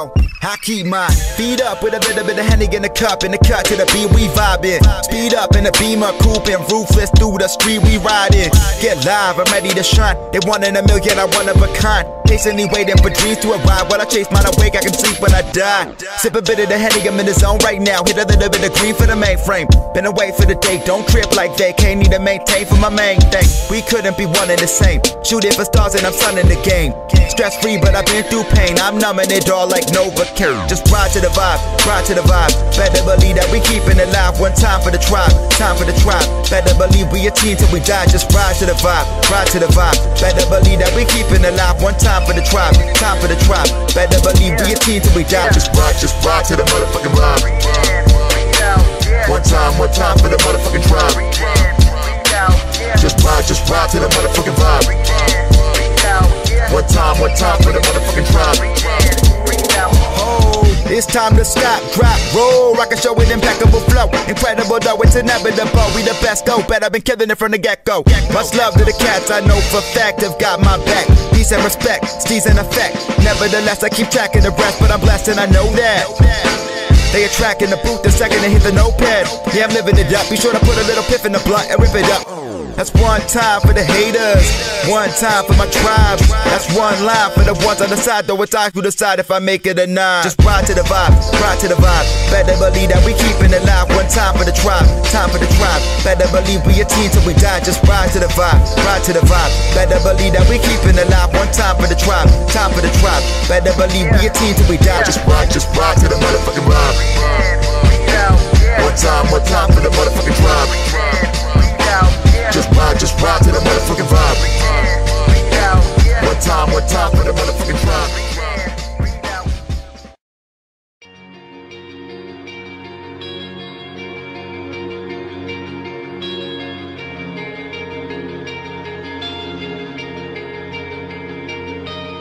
So I keep my feet up with a little bit of Henny in the cup. In the cut to the beat we vibin'. Speed up in the Beamer, coopin', ruthless through the street we ridin'. Get live, I'm ready to shine. They one in a million, I one of a kind. Patiently waiting for dreams to arrive. While I chase mine awake, I can sleep when I die. Sip a bit of the Henny, I'm in the zone right now. Hit a little bit of green for the mainframe. Been away for the day, don't trip like they can't need to maintain for my main thing. We couldn't be one and the same. Shooting for stars and I'm sunning the game. Stress free, but I've been through pain. I'm numbing it all like Novocaine. Just ride to the vibe, ride to the vibe. Better believe that we keeping it live. One time for the tribe, time for the tribe. Better believe we a team till we die. Just ride to the vibe, ride to the vibe. Better believe that we keeping it live. One time for the tribe, time for the tribe. Better believe we a team till we die. Just ride to the motherfucking vibe. One time for the motherfucking tribe. Just ride to the motherfucking vibe. One time for the motherfucking tribe. Oh, it's time to stop, drop, roll. Rock a show with impeccable flow. Incredible though, it's inevitable. We the best, go bet. I've been killing it from the get-go. Much love to the cats, I know for fact have got my back. Peace and respect, steez in effect. Nevertheless, I keep tracking the breath, but I'm blessed and I know that. They attract in the booth the second they hit the notepad. Yeah, I'm living it up. Be sure to put a little piff in the blunt and rip it up. That's one time for the haters, one time for my tribe. That's one line for the ones on the side, though it's I who decide if I make it or not. Just ride to the vibe, ride to the vibe. Better believe that we keeping it live. One time for the tribe, time for the tribe. Better believe we a team till we die. Just ride to the vibe, ride to the vibe. Better believe that we keeping it live. One time for the tribe, time for the tribe. Better believe we a team till we die. Just ride to the motherfucking vibe. One time for the motherfucking tribe. Just ride to the motherfucking vibe. One time for the motherfucking tribe.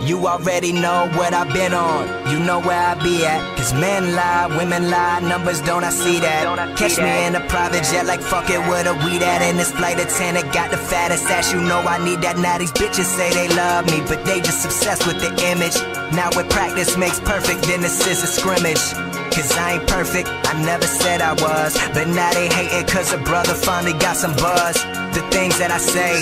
You already know what I've been on. You know where I be at. Cause men lie, women lie, numbers don't I see that. Catch me in a private jet like fuck it, where the weed at? And this flight attendant got the fattest ass. You know I need that. Now these bitches say they love me, but they just obsessed with the image. Now with practice makes perfect, then this is a scrimmage. Cause I ain't perfect, I never said I was. But now they hatin' cause a brother finally got some buzz. The things that I say,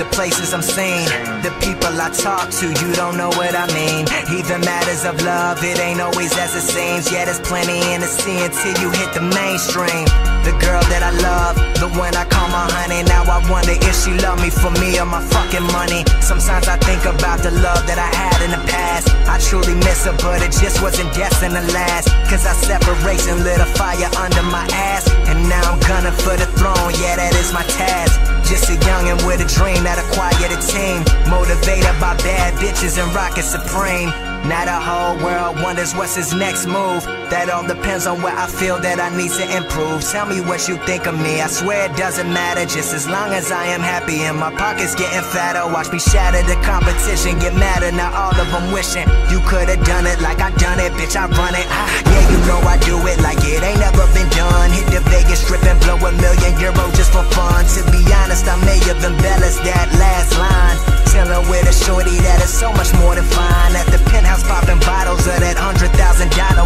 the places I'm seen, the people I talk to, you don't know what I mean. Even matters of love, it ain't always as it seems. Yeah, there's plenty in the sea until you hit the mainstream. The girl that I love, the one I call my honey. Now I wonder if she love me for me or my fucking money. Sometimes I think about the love that I had in the past. I truly miss her, but it just wasn't destined to last. Cause I separation lit a fire under my ass. And now I'm gunning for the throne, yeah, that is my task. Just a youngin' with a dream that acquired a team. Motivated by bad bitches and rockin' supreme. Now the whole world wonders what's his next move. That all depends on where I feel that I need to improve. Tell me what you think of me, I swear it doesn't matter. Just as long as I am happy and my pockets getting fatter. Watch me shatter the competition, get madder. Now all of them wishing you could've done it like I done it. Bitch, I run it, yeah, you know I do it like it ain't never been done. Hit the Vegas strip and blow €1 million just for fun. To be honest, I may have embellished that last line. Chillin' with a shorty that is so much more than fine. At the penthouse popping bottles of that $100,000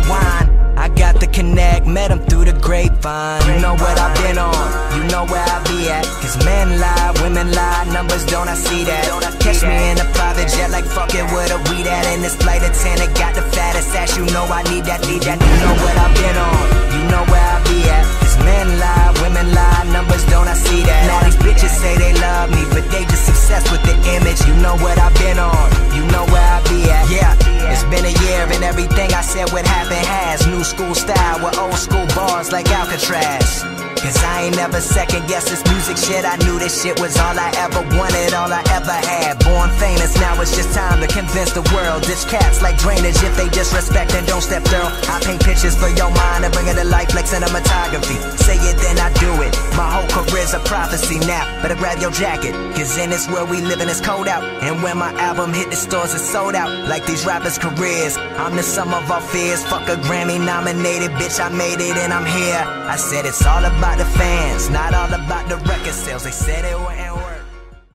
wine. I got the connect, met him through the grapevine. You know what I've been on, you know where I be at. Cause men lie, women lie, numbers don't I see that. Catch me in a private jet like fuck it, where the weed at? And this flight attendant got the fattest ass. You know I need that, need that. You know what I've been on, you know where I be at. Cause men lie, women lie, numbers don't I see that. Now these bitches say they love me, but they just obsessed with the image. You know what I've been on, you know where I be at. Yeah, it's been a year and everything I said would happen has. New school style with old school bars like Alcatraz. Cause I ain't never second guessed this music shit. I knew this shit was all I ever wanted, all I ever had. Born famous, now it's just time to convince the world. Ditch cats like drainage if they disrespect and don't step through. I paint pictures for your mind and bring it to life like cinematography. Say it then I do it, my whole career's a prophecy now. Better grab your jacket, cause in this world we living it's cold out. And when my album hit the stores it's sold out. Like these rappers' careers, I'm the sum of our fears. Fuck a Grammy nominated, bitch I made it and I'm here. I said it's all about the fans, not all about the record sales. They said it were and